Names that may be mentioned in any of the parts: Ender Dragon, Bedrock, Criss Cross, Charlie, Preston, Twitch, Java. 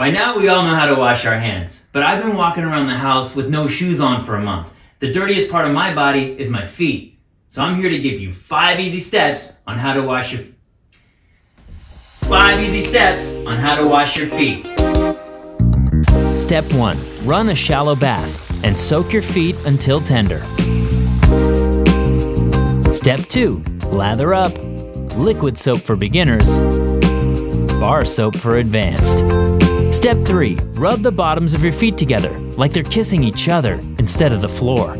By now, we all know how to wash our hands, but I've been walking around the house with no shoes on for a month. The dirtiest part of my body is my feet. So I'm here to give you 5 easy steps on how to wash your feet. Step 1. Run a shallow bath and soak your feet until tender. Step 2. Lather up. Liquid soap for beginners. Bar soap for advanced. Step 3. Rub the bottoms of your feet together like they're kissing each other instead of the floor.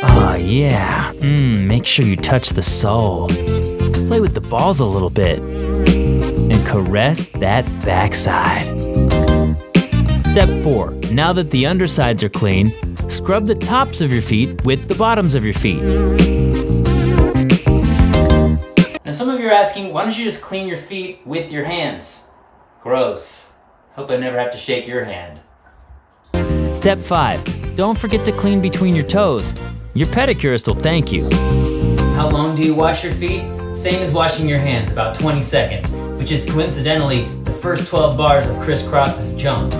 Ah, yeah. Make sure you touch the sole. Play with the balls a little bit and caress that backside. Step 4. Now that the undersides are clean, scrub the tops of your feet with the bottoms of your feet. Now some of you are asking, why don't you just clean your feet with your hands? Gross. Hope I never have to shake your hand. Step 5. Don't forget to clean between your toes. Your pedicurist will thank you. How long do you wash your feet? Same as washing your hands, about 20 seconds, which is coincidentally the first 12 bars of Criss Cross's jump.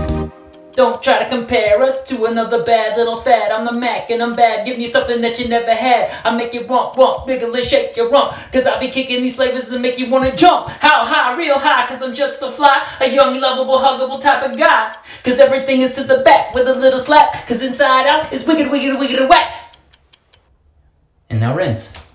Don't try to compare us to another bad little fad. I'm the Mac and I'm bad. Give me something that you never had. I make you romp, wiggle and shake your rump. Cause I be kicking these flavors that make you wanna jump. How high? Real high, cause I'm just so fly. A young, lovable, huggable type of guy. Cause everything is to the back with a little slap. Cause inside out is wicked, wicked, wicked, whack. And now rinse.